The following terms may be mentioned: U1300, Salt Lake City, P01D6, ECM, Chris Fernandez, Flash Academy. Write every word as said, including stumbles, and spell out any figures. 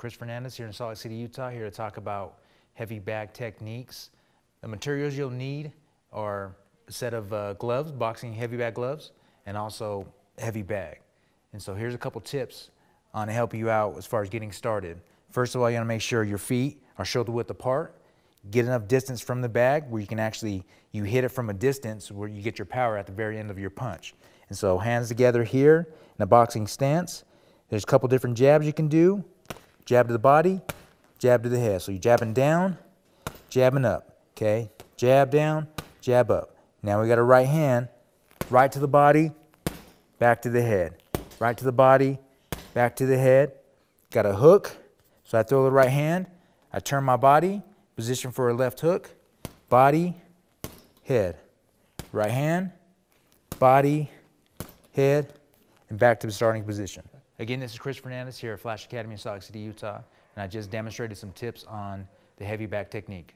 Chris Fernandez here in Salt Lake City, Utah, here to talk about heavy bag techniques. The materials you'll need are a set of uh, gloves, boxing heavy bag gloves, and also heavy bag. And so here's a couple tips on to help you out as far as getting started. First of all, you want to make sure your feet are shoulder width apart. Get enough distance from the bag where you can actually, you hit it from a distance where you get your power at the very end of your punch. And so hands together here in a boxing stance. There's a couple different jabs you can do. Jab to the body, jab to the head. So you're jabbing down, jabbing up, okay? Jab down, jab up. Now we got a right hand, right to the body, back to the head. Right to the body, back to the head. Got a hook, so I throw the right hand, I turn my body, position for a left hook, body, head. Right hand, body, head, and back to the starting position. Again, this is Chris Fernandez here at Flash Academy in Salt Lake City, Utah, and I just demonstrated some tips on the heavy bag technique.